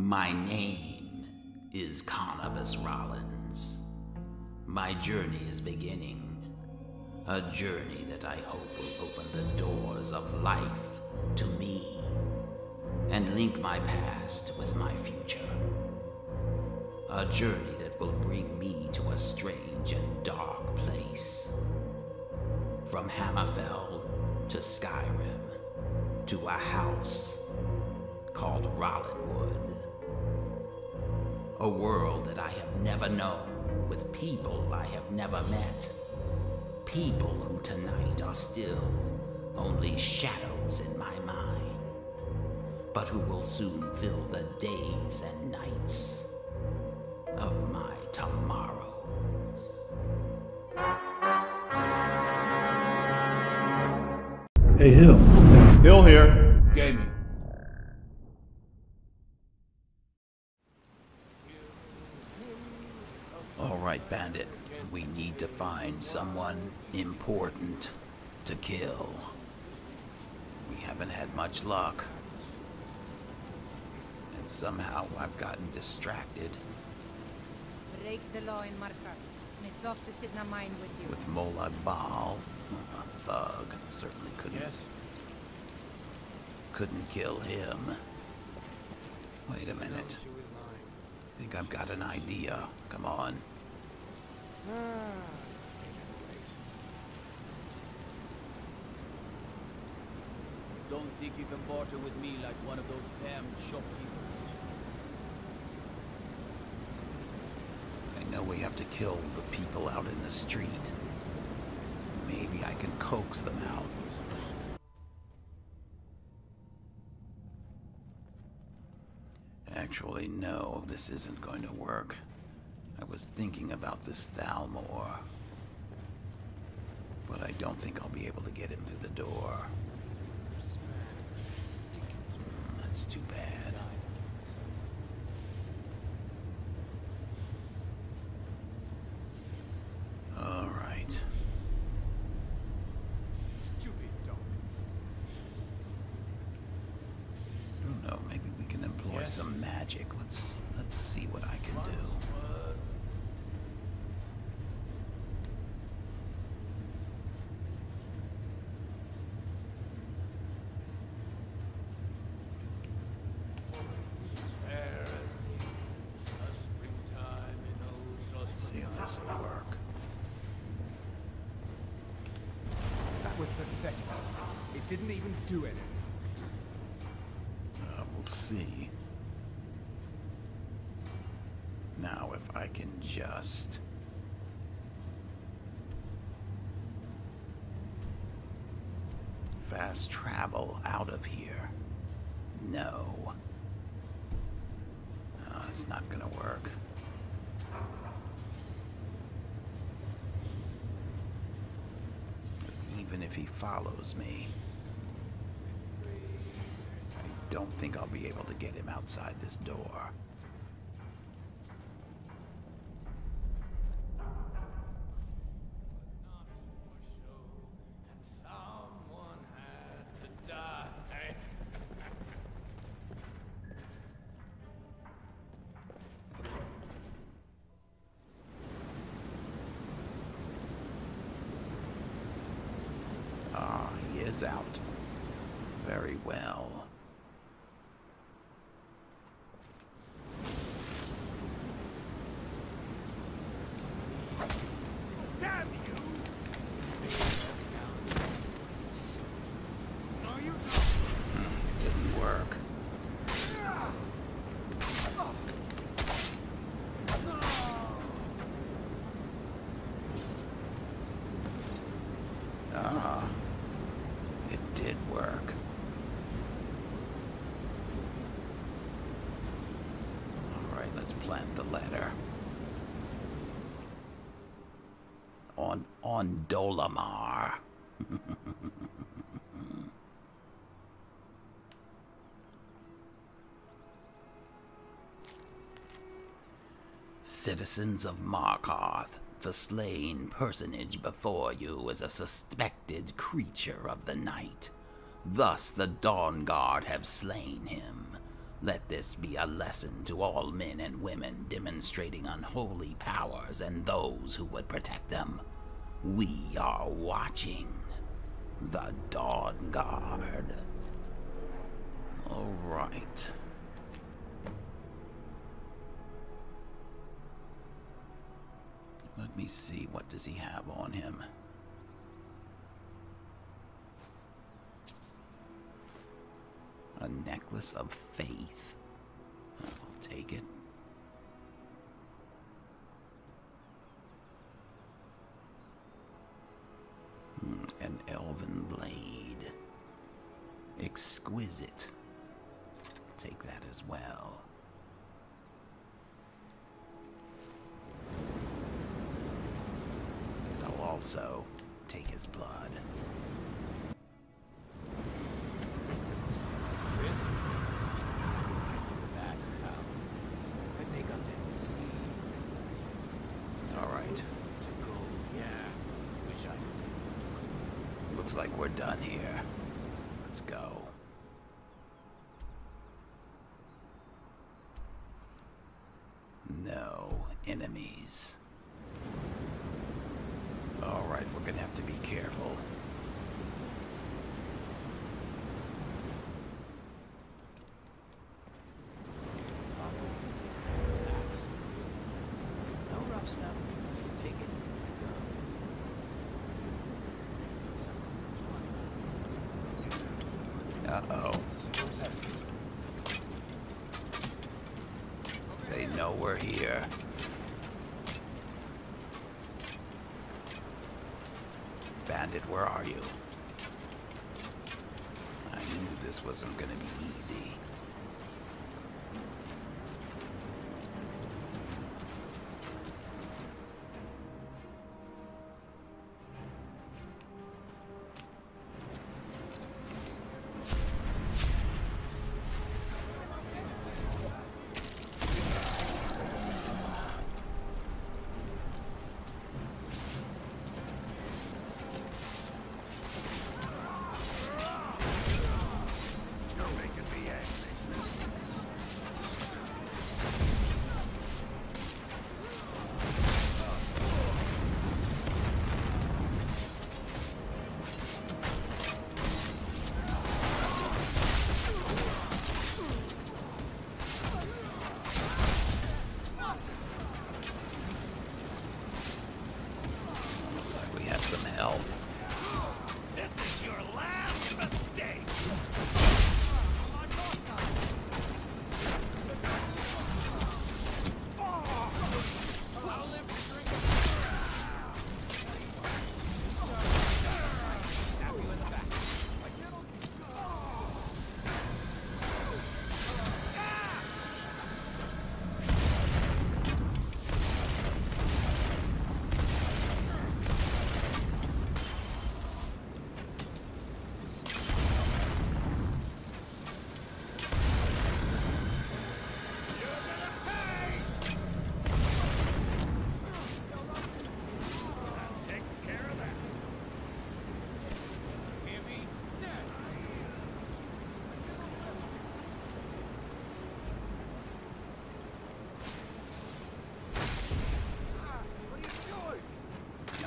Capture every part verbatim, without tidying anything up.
My name is Carnabas Rollins. My journey is beginning. A journey that I hope will open the doors of life to me and link my past with my future. A journey that will bring me to a strange and dark place. From Hammerfell to Skyrim to a house called Rollinwood. A world that I have never known, with people I have never met. People who tonight are still only shadows in my mind, but who will soon fill the days and nights of my tomorrows. Hey, Hill. Hill Here! Gaming. Alright, Bandit. We need to find someone important to kill. We haven't had much luck. And somehow I've gotten distracted. Break the law in Markarth, and it's off to Sidna Mine with you. With Molag Baal, a thug, certainly couldn't. Yes. Couldn't kill him. Wait a minute. I think I've got an idea. Come on. Don't think you can barter with me like one of those damn shopkeepers. I know we have to kill the people out in the street. Maybe I can coax them out. Actually, no, this isn't going to work. I was thinking about this Thalmor, but I don't think I'll be able to get him through the door. Mm, that's too bad. All right. Stupid dog. I don't know. Maybe we can employ yes. some magic. Let's let's see what I can do. Do it. Uh, we'll see. Now, if I can just... fast travel out of here. No. Uh, it's not gonna work. Even if he follows me, don't think I'll be able to get him outside this door. Someone had to die. Ah, he is out. Very well. On Dolamar. Citizens of Markarth, the slain personage before you is a suspected creature of the night. Thus the Dawnguard have slain him, Let this be a lesson to all men and women demonstrating unholy powers and those who would protect them. We are watching. The Dawnguard. All right. Let me see, what does he have on him? A necklace of faith. I will take it. Mm, an elven blade. Exquisite. Take that as well. And I'll also take his blood. Done here. Let's go. No enemies. All right, we're gonna have to be careful. No rough stuff. Just take it. Uh-oh. They know we're here. Bandit, where are you? I knew this wasn't gonna be easy.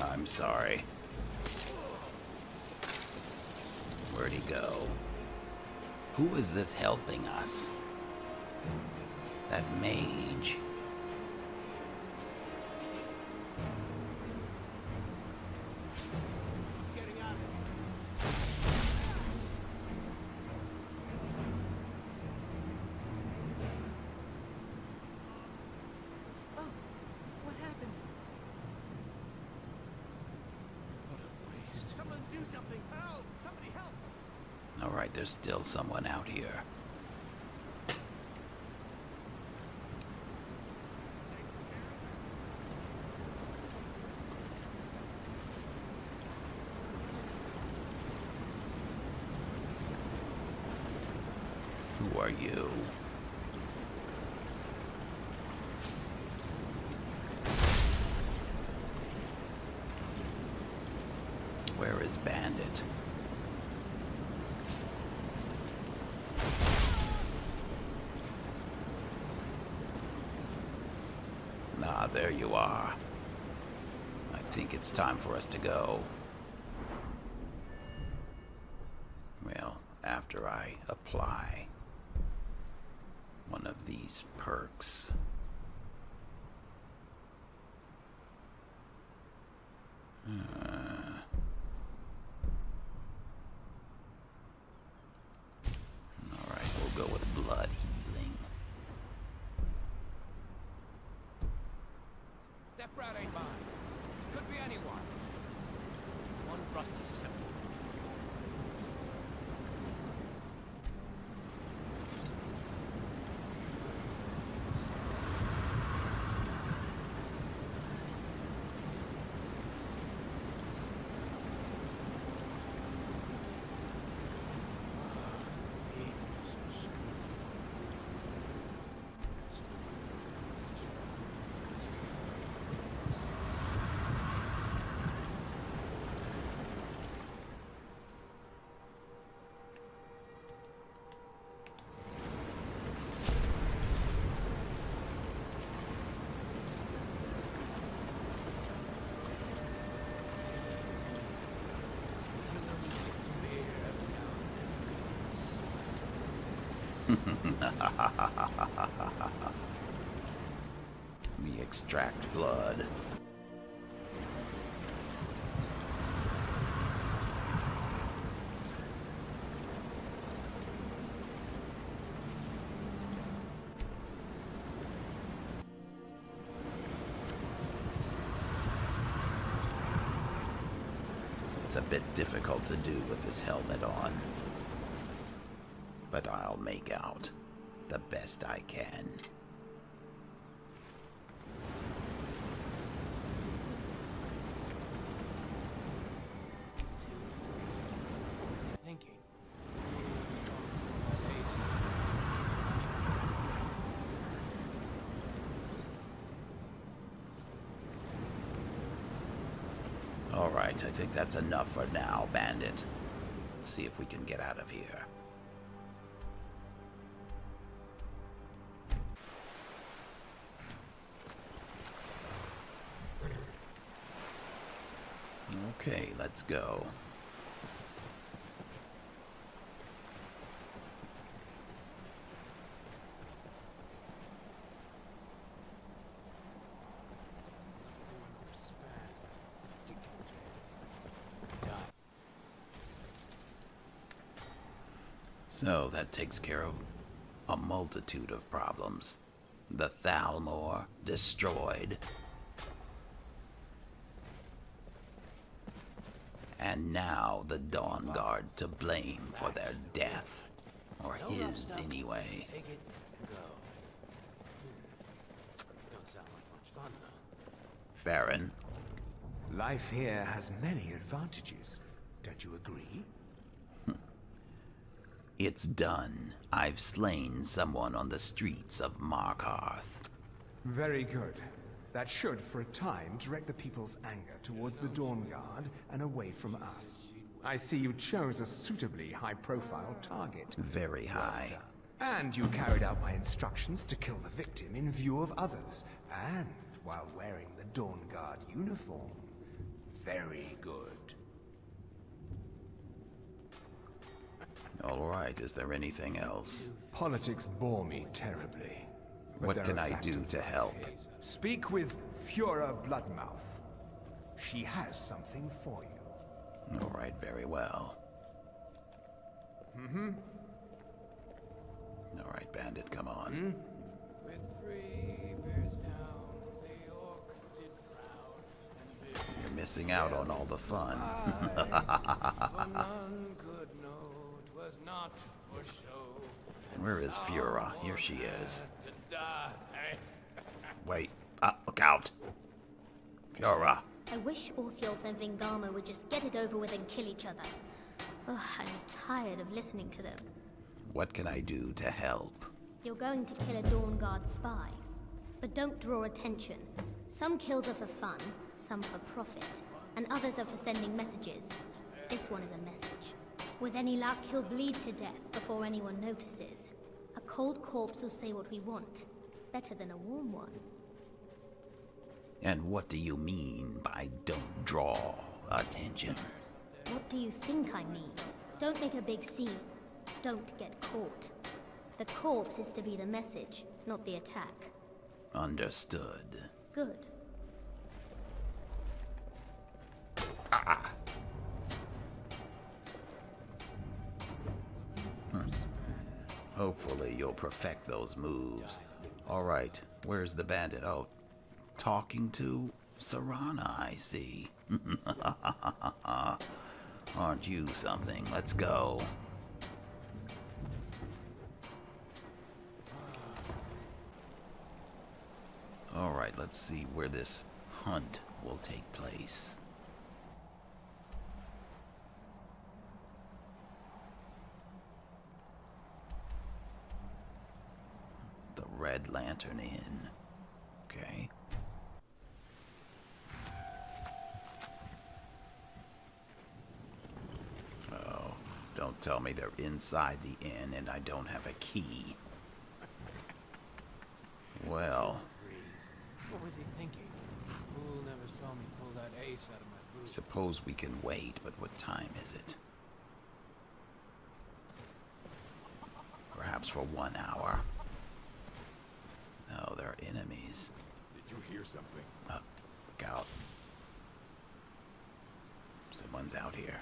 I'm sorry. Where'd he go? Who is this helping us? That mage. There's still someone out here. Who are you? Where is Bandit? there you are. I think it's time for us to go. Well, after I apply one of these perks. Uh, Alright, we'll go with blood healing. That brat ain't mine. Could be anyone's. One rusty scepter. We extract blood. It's a bit difficult to do with this helmet on, but I'll make out the best I can. All right, I think that's enough for now, Bandit. Let's see if we can get out of here. Okay, let's go. So that takes care of a multitude of problems. The Thalmor destroyed. And now the Dawnguard to blame for their death, or his anyway. Farron. Life here has many advantages, don't you agree? It's done. I've slain someone on the streets of Markarth. Very good. That should, for a time, direct the people's anger towards the Dawnguard and away from us. I see you chose a suitably high-profile target. Very high. And you carried out my instructions to kill the victim in view of others, and while wearing the Dawnguard uniform. Very good. All right, is there anything else? Politics bore me terribly. What can I do to help? Speak with Fiora Bloodmouth. She has something for you. All right, very well. Mm-hmm. All right, Bandit, come on. Mm-hmm. With three bears down, the orc did proud and big. You're missing out on all the fun. None could know 'twas not for show. Where is Fiora? Here she is. Wait, uh, look out. Fiora. I wish Orthiolf and Vingama would just get it over with and kill each other. Oh, I'm tired of listening to them. What can I do to help? You're going to kill a Dawnguard spy. But don't draw attention. Some kills are for fun, some for profit, and others are for sending messages. This one is a message. With any luck, he'll bleed to death before anyone notices. A cold corpse will say what we want. Better than a warm one. And what do you mean by don't draw attention? What do you think I mean? Don't make a big scene. Don't get caught. The corpse is to be the message, not the attack. Understood. Good. Ah. Hm. Hopefully you'll perfect those moves. All right, where's the bandit? Oh, talking to Serana, I see. Aren't you something? Let's go. All right, let's see where this hunt will take place. The Red Lantern Inn. Okay. Oh, don't tell me they're inside the inn and I don't have a key. Well. What was he thinking? Fool never saw me pull that ace out of my boot. Suppose we can wait, but what time is it? Perhaps for one hour. Oh, they're enemies. Did you hear something? Oh, look out. Someone's out here.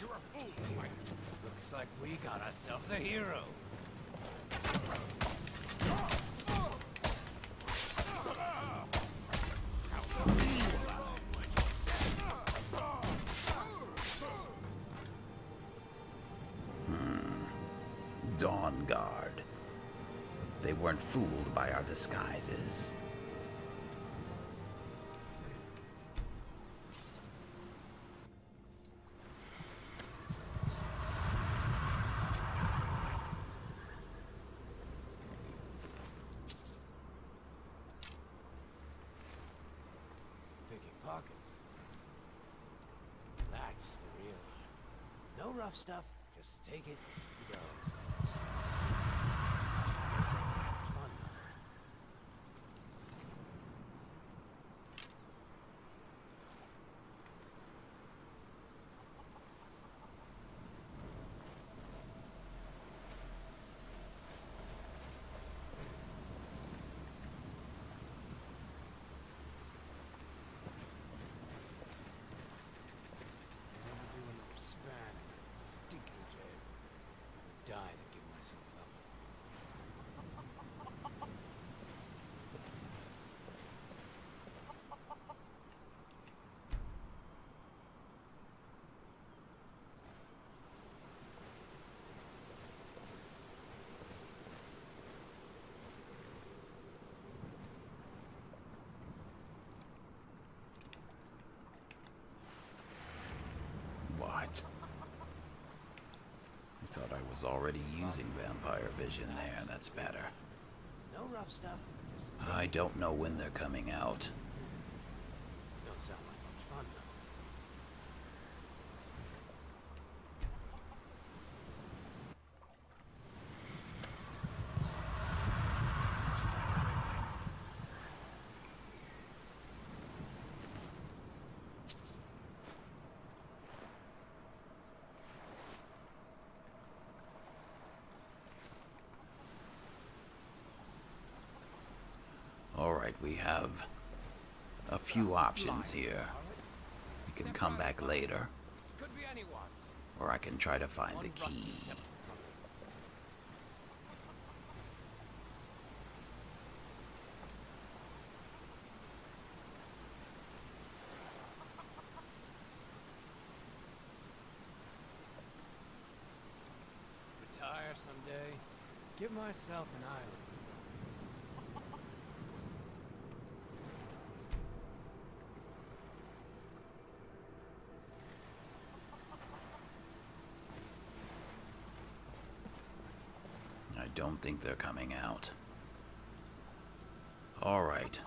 You're a fool. Looks like we got ourselves a hero. Hmm. Dawnguard. They weren't fooled by our disguises. Stuff, just take it and go. I thought I was already using vampire vision there. That's better. No rough stuff. I don't know when they're coming out. Don't sound like much fun, though. We have a few options here. We can come back later, or I can try to find the key. Retire someday. Give myself an island. I don't think they're coming out. All right.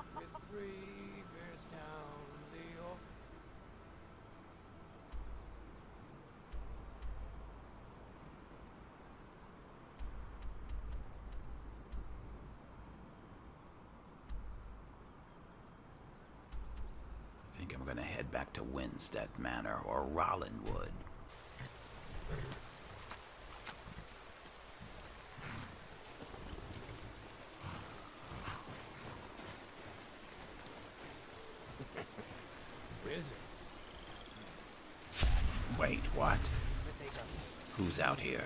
think I'm gonna head back to Winstead Manor or Rollinwood. Wait, what? Who's out here?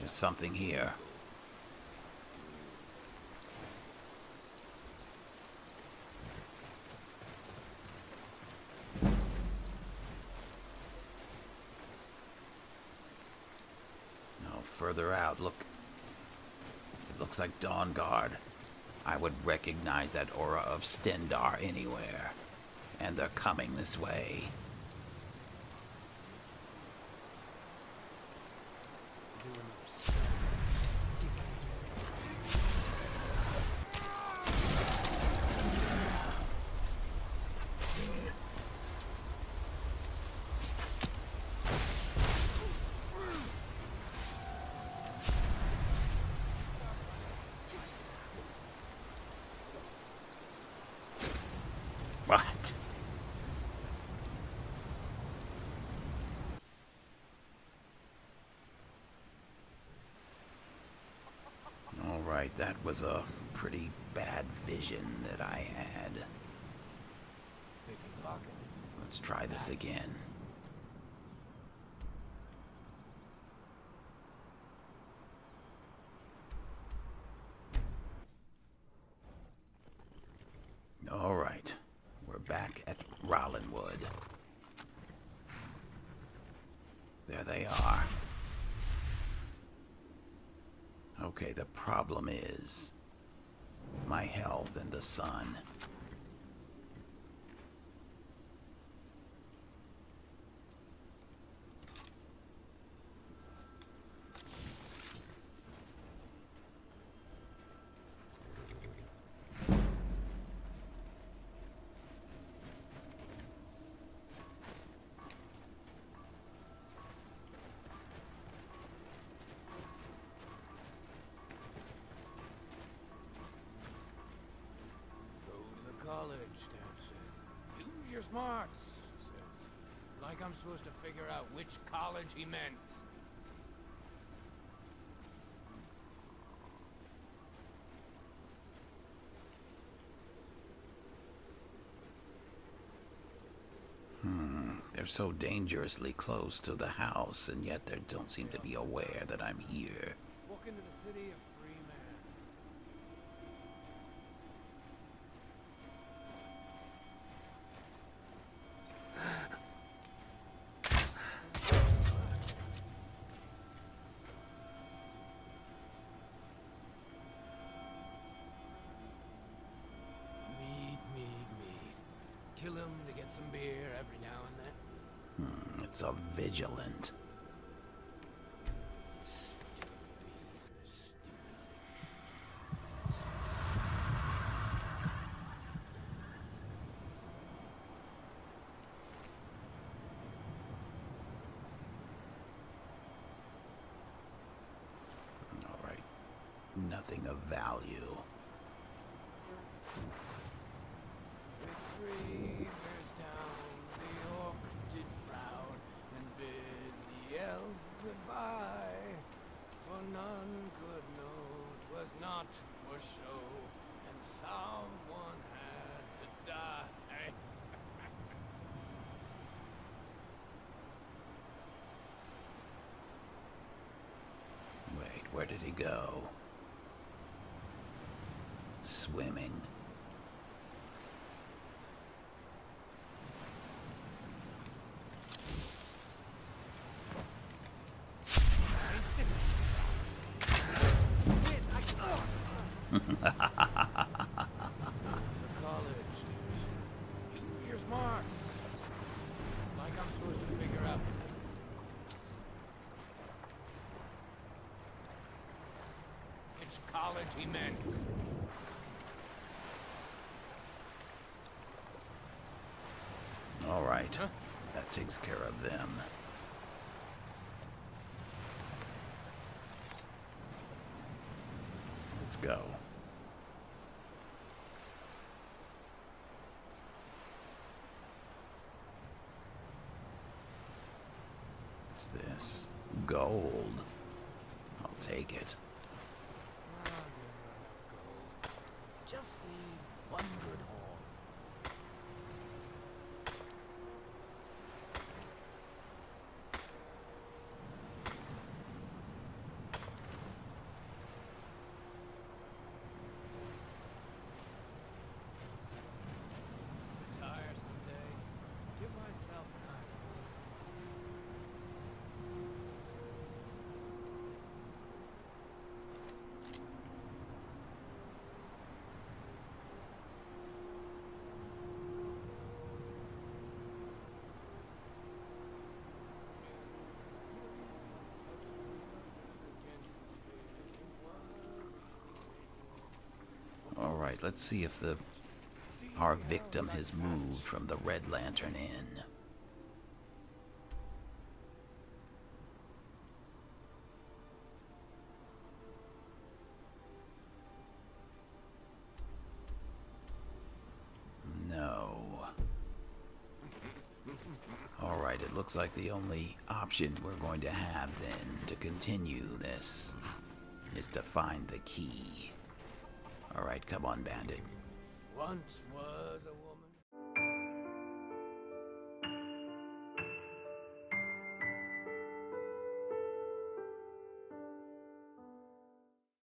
There's something here. No, further out, look. It looks like Dawnguard. I would recognize that aura of Stendarr anywhere. And they're coming this way. That was a pretty bad vision that I had. Let's try this again. All right, we're back at Rollinwood. There they are. Okay, the problem is my health and the sun. Smarts, says. Like I'm supposed to figure out which college he meant. Hmm, they're so dangerously close to the house, and yet they don't seem to be aware that I'm here. Walk into the city of some beer every now and then. Hmm, it's a vigilant. All right. Nothing of value. Where did he go? Swimming. College he meant. All right, huh? That takes care of them. Let's go. What's this? Gold. I'll take it. Just need one good haul. A tiresome day. Give myself an Let's see if the our victim has moved from the Red Lantern Inn. No. All right, it looks like the only option we're going to have then to continue this is to find the key. All right, come on, bandit. Once was a woman.